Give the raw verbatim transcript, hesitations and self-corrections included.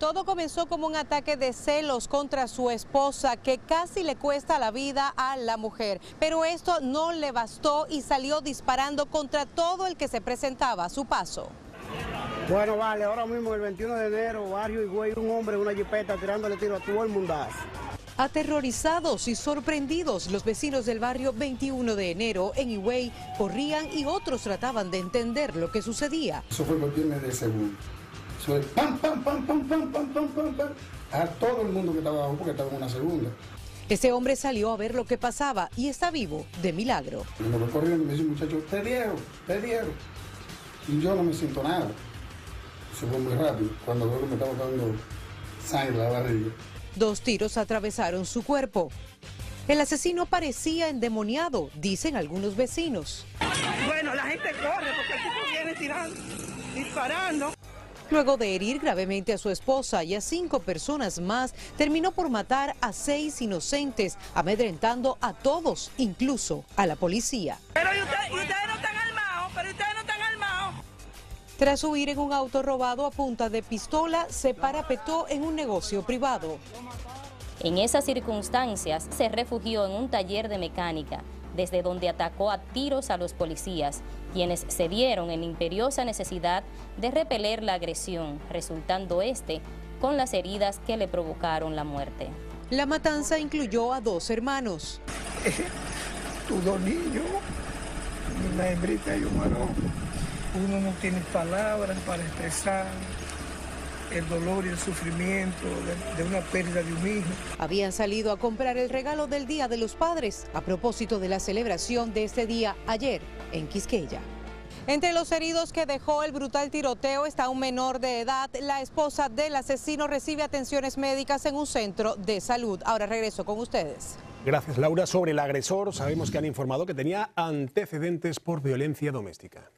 Todo comenzó como un ataque de celos contra su esposa que casi le cuesta la vida a la mujer. Pero esto no le bastó y salió disparando contra todo el que se presentaba a su paso. Bueno, vale, ahora mismo el veintiuno de enero, barrio Higüey, un hombre en una jipeta tirándole tiro a todo el mundazo. Aterrorizados y sorprendidos, los vecinos del barrio veintiuno de enero en Higüey corrían y otros trataban de entender lo que sucedía. Eso fue por viernes de segundo. Eso es pam, pam, pam, pam, pam, pam, pam, pam, pam, a todo el mundo que estaba abajo porque estaba en una segunda. Ese hombre salió a ver lo que pasaba y está vivo de milagro. Me lo corrieron y me dice, muchacho, te dieron, te dieron. Y yo no me siento nada. Se fue muy rápido, cuando luego me estaba dando sangre a la barriga. Dos tiros atravesaron su cuerpo. El asesino parecía endemoniado, dicen algunos vecinos. Bueno, la gente corre porque el tipo viene tirando, disparando. Luego de herir gravemente a su esposa y a cinco personas más, terminó por matar a seis inocentes, amedrentando a todos, incluso a la policía. Pero ¿y usted, y ustedes no están armados, pero ustedes no están armados. Tras huir en un auto robado a punta de pistola, se parapetó en un negocio privado. En esas circunstancias, se refugió en un taller de mecánica, desde donde atacó a tiros a los policías, quienes se vieron en imperiosa necesidad de repeler la agresión, resultando este con las heridas que le provocaron la muerte. La matanza incluyó a dos hermanos. Tus dos niños, una hembrita y un varón. Uno no tiene palabras para expresar el dolor y el sufrimiento de, de una pérdida de un hijo. Habían salido a comprar el regalo del Día de los Padres a propósito de la celebración de este día ayer en Quisqueya. Entre los heridos que dejó el brutal tiroteo está un menor de edad. La esposa del asesino recibe atenciones médicas en un centro de salud. Ahora regreso con ustedes. Gracias, Laura. Sobre el agresor, sabemos que han informado que tenía antecedentes por violencia doméstica.